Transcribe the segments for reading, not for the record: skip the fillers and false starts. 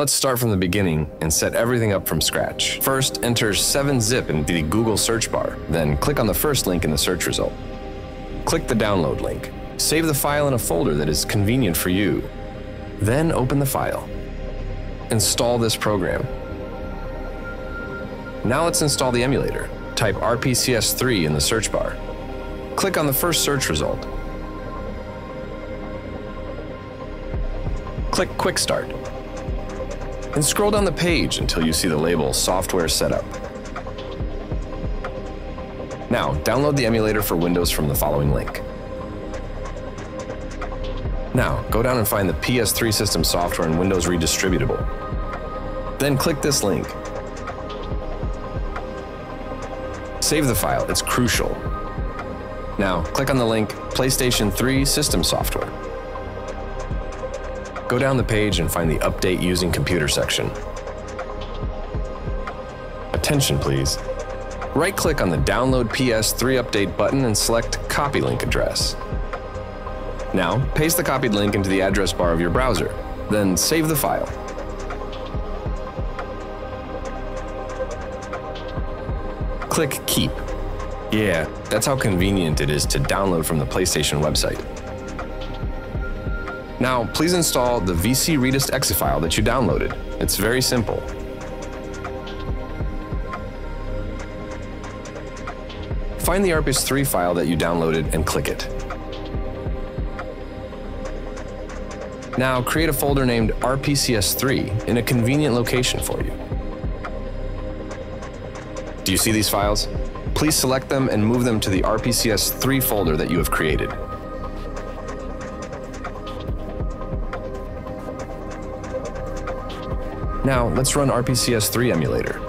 Let's start from the beginning and set everything up from scratch. First, enter 7zip into the Google search bar, then click on the first link in the search result. Click the download link. Save the file in a folder that is convenient for you. Then open the file. Install this program. Now let's install the emulator. Type RPCS3 in the search bar. Click on the first search result. Click Quick Start. And scroll down the page until you see the label Software Setup. Now, download the emulator for Windows from the following link. Now, go down and find the PS3 system software and Windows redistributable. Then click this link. Save the file, it's crucial. Now, click on the link PlayStation 3 system software. Go down the page and find the Update Using Computer section. Attention, please. Right-click on the Download PS3 Update button and select Copy Link Address. Now, paste the copied link into the address bar of your browser, then save the file. Click Keep. Yeah, that's how convenient it is to download from the PlayStation website. Now, please install the VC Redist exe file that you downloaded. It's very simple. Find the RPCS3 file that you downloaded and click it. Now, create a folder named RPCS3 in a convenient location for you. Do you see these files? Please select them and move them to the RPCS3 folder that you have created. Now, let's run RPCS3 emulator.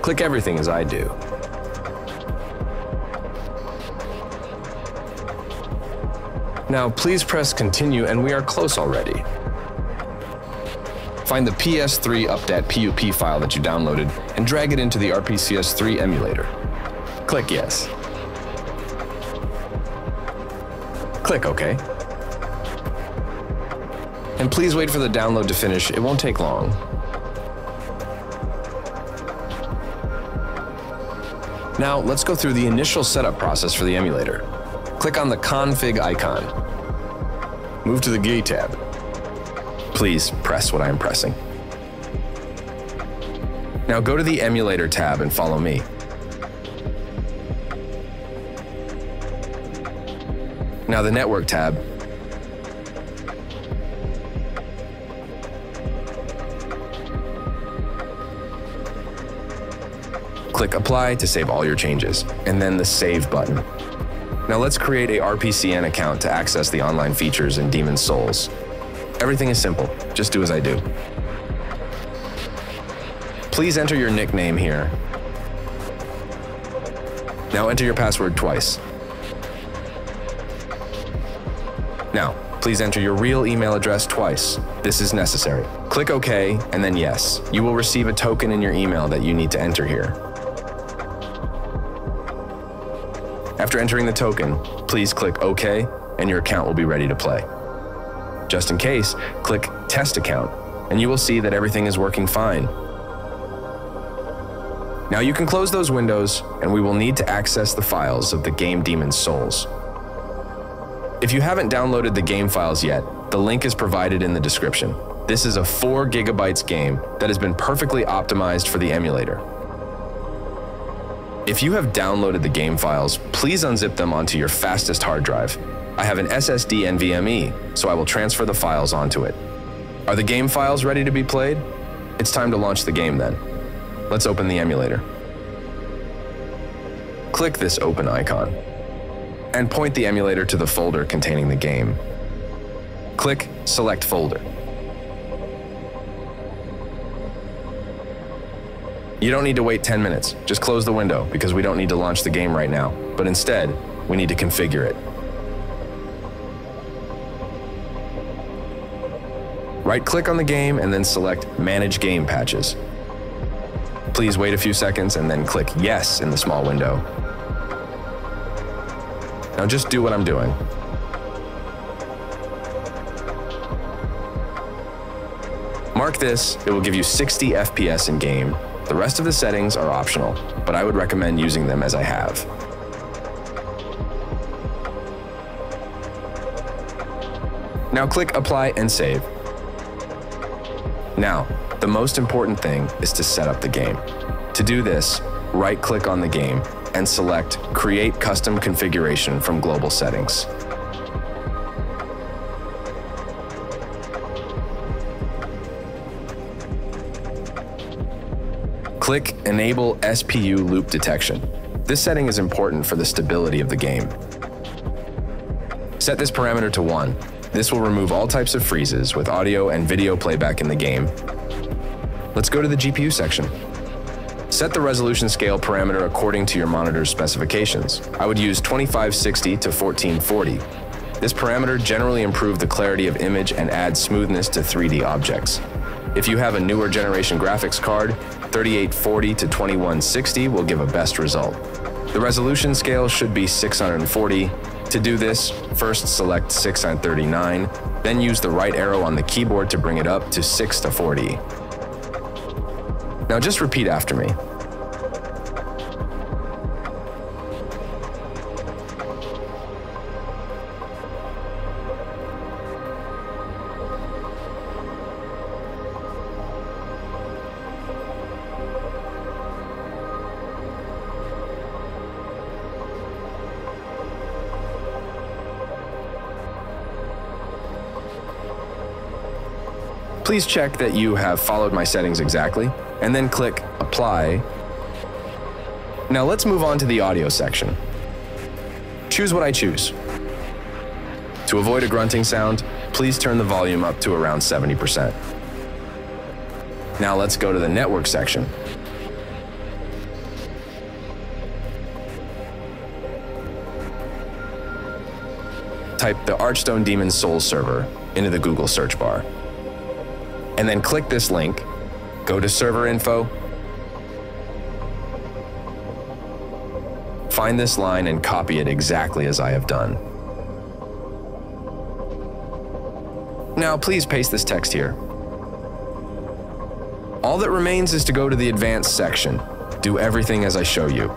Click everything as I do. Now, please press continue and we are close already. Find the PS3 updat PUP file that you downloaded and drag it into the RPCS3 emulator. Click yes. Click OK. And please wait for the download to finish, it won't take long. Now, let's go through the initial setup process for the emulator. Click on the config icon. Move to the GUI tab. Please press what I am pressing. Now go to the emulator tab and follow me. Now the network tab. Click Apply to save all your changes, and then the Save button. Now let's create a RPCN account to access the online features in Demon's Souls. Everything is simple, just do as I do. Please enter your nickname here. Now enter your password twice. Now, please enter your real email address twice. This is necessary. Click OK and then Yes. You will receive a token in your email that you need to enter here. After entering the token, please click OK and your account will be ready to play. Just in case, click Test Account and you will see that everything is working fine. Now you can close those windows and we will need to access the files of the game Demon's Souls. If you haven't downloaded the game files yet, the link is provided in the description. This is a 4 GB game that has been perfectly optimized for the emulator. If you have downloaded the game files, please unzip them onto your fastest hard drive. I have an SSD NVMe, so I will transfer the files onto it. Are the game files ready to be played? It's time to launch the game then. Let's open the emulator. Click this open icon and point the emulator to the folder containing the game. Click Select Folder. You don't need to wait 10 minutes. Just close the window because we don't need to launch the game right now, but instead, we need to configure it. Right-click on the game and then select Manage Game Patches. Please wait a few seconds and then click Yes in the small window. Now just do what I'm doing. Mark this, it will give you 60 FPS in game. The rest of the settings are optional, but I would recommend using them as I have. Now click Apply and Save. Now, the most important thing is to set up the game. To do this, right-click on the game and select Create Custom Configuration from Global Settings. Click Enable SPU Loop Detection. This setting is important for the stability of the game. Set this parameter to 1. This will remove all types of freezes with audio and video playback in the game. Let's go to the GPU section. Set the resolution scale parameter according to your monitor's specifications. I would use 2560 to 1440. This parameter generally improves the clarity of image and adds smoothness to 3D objects. If you have a newer generation graphics card, 3840 to 2160 will give a best result. The resolution scale should be 640. To do this, first select 639, then use the right arrow on the keyboard to bring it up to 6 to 40. Now just repeat after me. Please check that you have followed my settings exactly, and then click Apply. Now let's move on to the audio section. Choose what I choose. To avoid a grunting sound, please turn the volume up to around 70%. Now let's go to the network section. Type the Archstone Demon's Souls server into the Google search bar. And then click this link, go to server info, find this line and copy it exactly as I have done. Now please paste this text here. All that remains is to go to the advanced section. Do everything as I show you.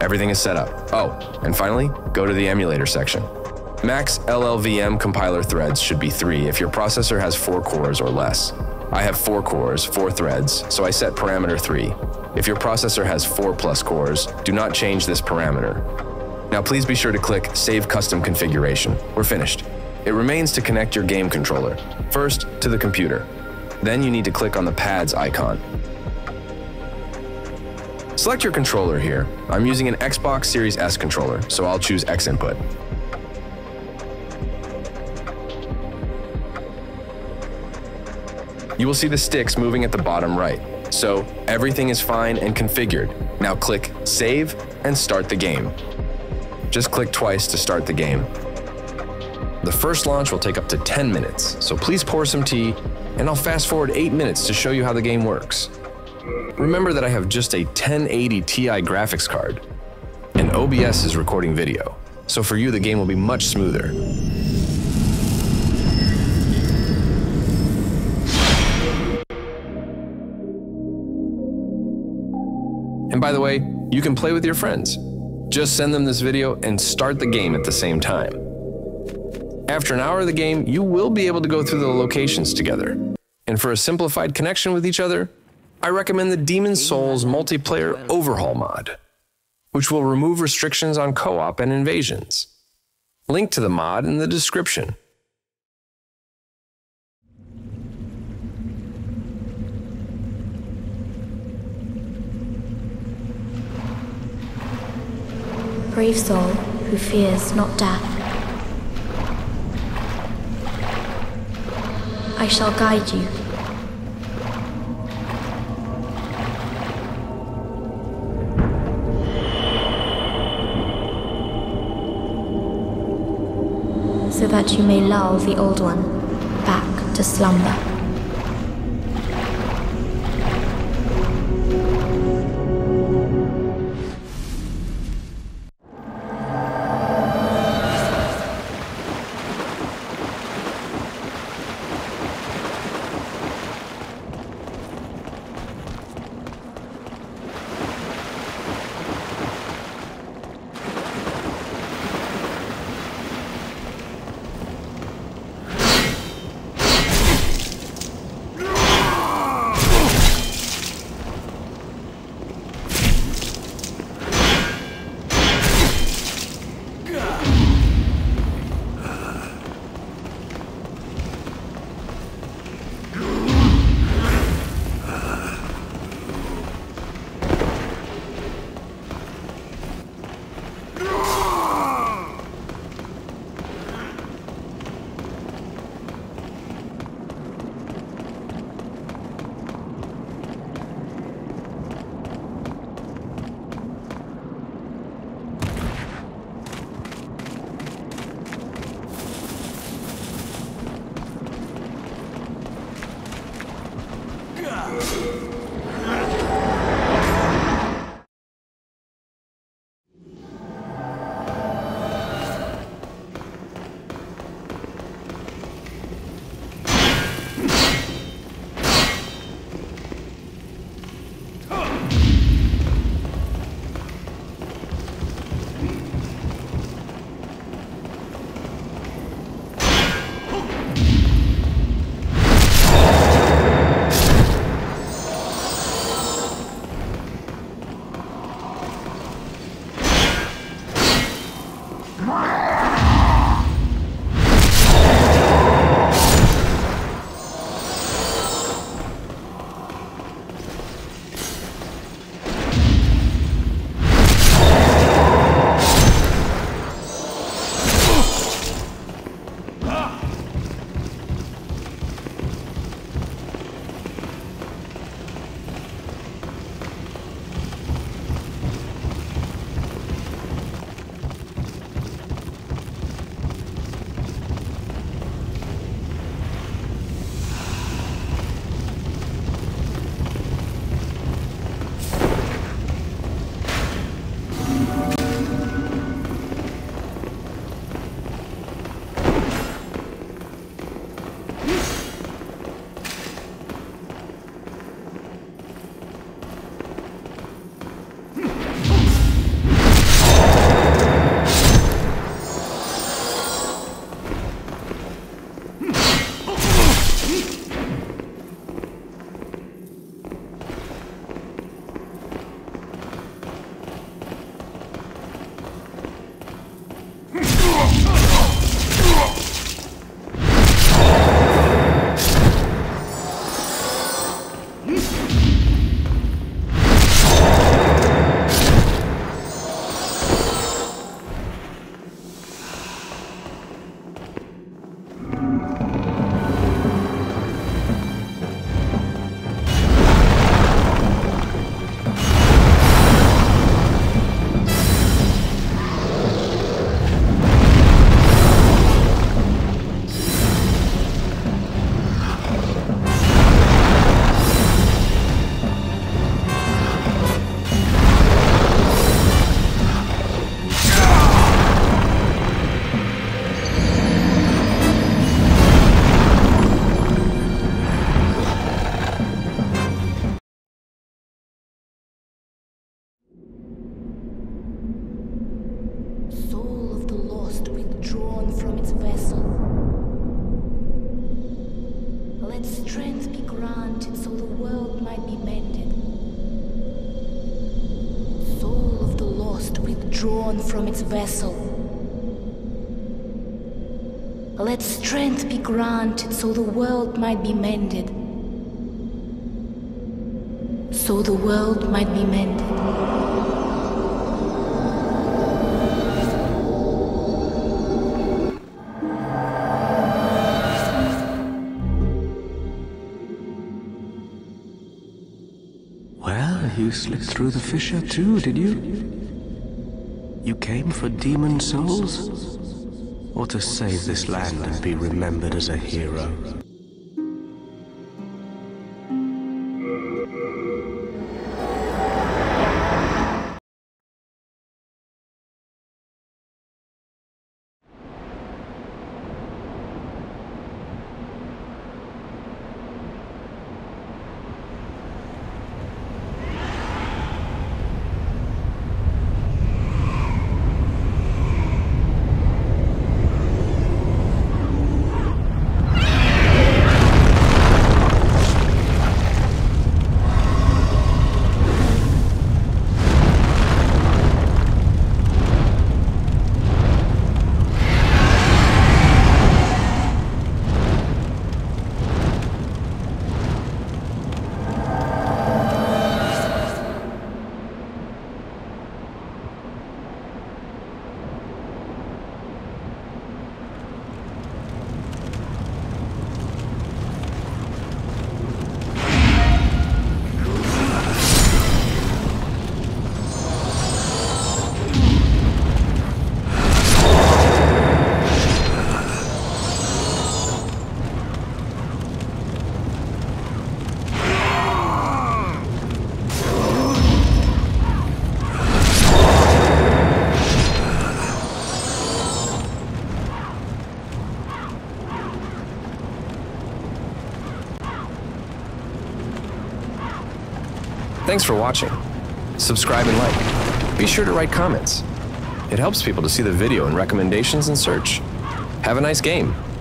Everything is set up. Oh, and finally, go to the emulator section. Max LLVM compiler threads should be 3 if your processor has 4 cores or less. I have 4 cores, 4 threads, so I set parameter 3. If your processor has 4+ cores, do not change this parameter. Now please be sure to click Save Custom Configuration. We're finished. It remains to connect your game controller, first to the computer. Then you need to click on the pads icon. Select your controller here. I'm using an Xbox Series S controller, so I'll choose X input. You will see the sticks moving at the bottom right, so everything is fine and configured. Now click Save and start the game. Just click twice to start the game. The first launch will take up to 10 minutes, so please pour some tea, and I'll fast forward 8 minutes to show you how the game works. Remember that I have just a 1080 Ti graphics card, and OBS is recording video, so for you the game will be much smoother. And by the way, you can play with your friends. Just send them this video and start the game at the same time. After an hour of the game, you will be able to go through the locations together. And for a simplified connection with each other, I recommend the Demon's Souls Multiplayer Overhaul Mod, which will remove restrictions on co-op and invasions. Link to the mod in the description. Brave soul who fears not death. I shall guide you. that you may lull the old one back to slumber. From its vessel. Let strength be granted so the world might be mended. So the world might be mended. Well, you slipped through the fissure too, did you? You came for Demon's Souls? or to save this land and be remembered as a hero. Thanks for watching. Subscribe and like. Be sure to write comments. It helps people to see the video and recommendations in search. Have a nice game.